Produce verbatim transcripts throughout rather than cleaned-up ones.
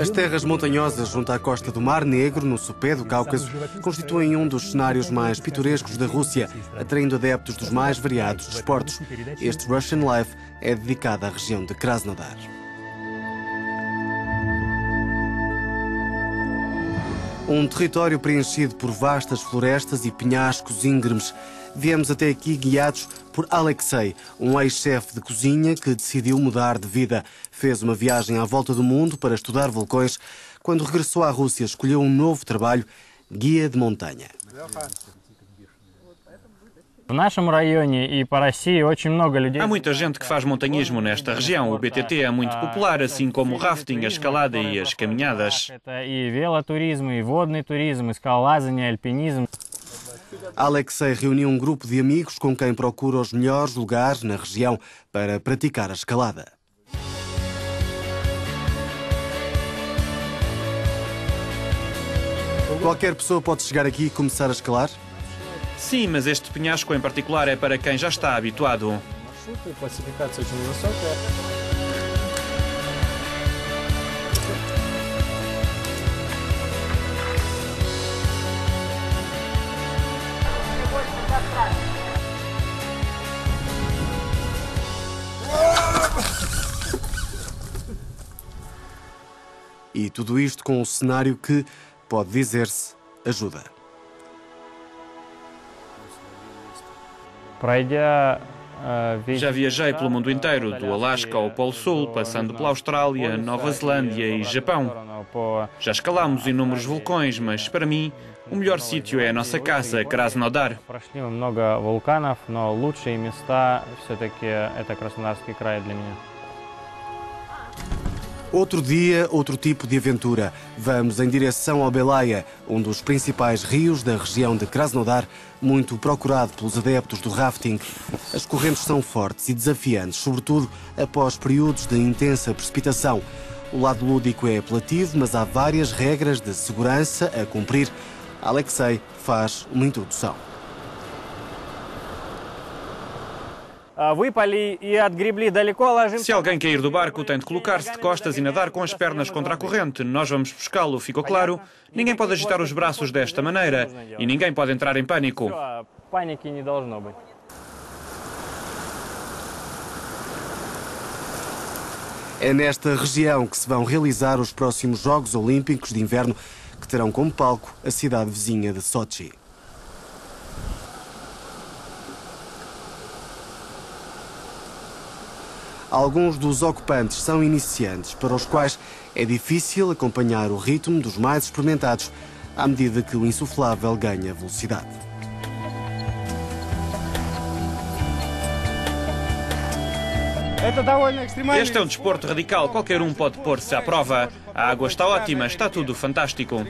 As terras montanhosas junto à costa do Mar Negro, no sopé do Cáucaso, constituem um dos cenários mais pitorescos da Rússia, atraindo adeptos dos mais variados desportos. Este Russian Life é dedicado à região de Krasnodar. Um território preenchido por vastas florestas e penhascos íngremes. Viemos até aqui guiados por Alexey, um ex-chefe de cozinha que decidiu mudar de vida. Fez uma viagem à volta do mundo para estudar vulcões. Quando regressou à Rússia, escolheu um novo trabalho, guia de montanha. Há muita gente que faz montanhismo nesta região. O B T T é muito popular, assim como o rafting, a escalada e as caminhadas. Alexey reuniu um grupo de amigos com quem procura os melhores lugares na região para praticar a escalada. Qualquer pessoa pode chegar aqui e começar a escalar? Sim, mas este penhasco em particular é para quem já está habituado. E tudo isto com um cenário que, pode dizer-se, ajuda. Já viajei pelo mundo inteiro, do Alasca ao Polo Sul, passando pela Austrália, Nova Zelândia e Japão. Já escalámos inúmeros vulcões, mas para mim, o melhor sítio é a nossa casa, Krasnodar. Outro dia, outro tipo de aventura. Vamos em direção ao Belaya, um dos principais rios da região de Krasnodar, muito procurado pelos adeptos do rafting. As correntes são fortes e desafiantes, sobretudo após períodos de intensa precipitação. O lado lúdico é apelativo, mas há várias regras de segurança a cumprir. Alexey faz uma introdução. Se alguém cair do barco, tem de colocar-se de costas e nadar com as pernas contra a corrente. Nós vamos buscá-lo, ficou claro? Ninguém pode agitar os braços desta maneira e ninguém pode entrar em pânico. É nesta região que se vão realizar os próximos Jogos Olímpicos de Inverno, que terão como palco a cidade vizinha de Sochi. Alguns dos ocupantes são iniciantes, para os quais é difícil acompanhar o ritmo dos mais experimentados, à medida que o insuflável ganha velocidade. Este é um desporto radical, qualquer um pode pôr-se à prova. A água está ótima, está tudo fantástico.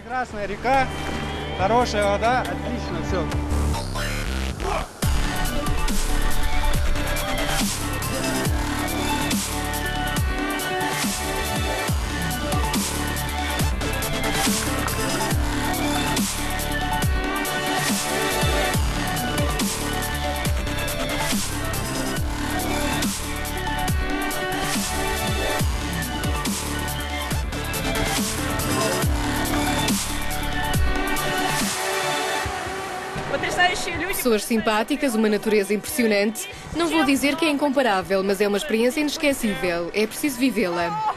Pessoas simpáticas, uma natureza impressionante. Não vou dizer que é incomparável, mas é uma experiência inesquecível. É preciso vivê-la.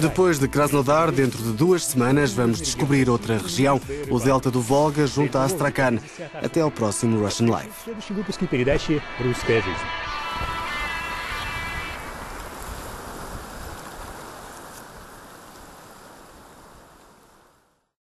Depois de Krasnodar, dentro de duas semanas, vamos descobrir outra região, o delta do Volga, junto a Astrakhan. Até ao próximo Russian Life.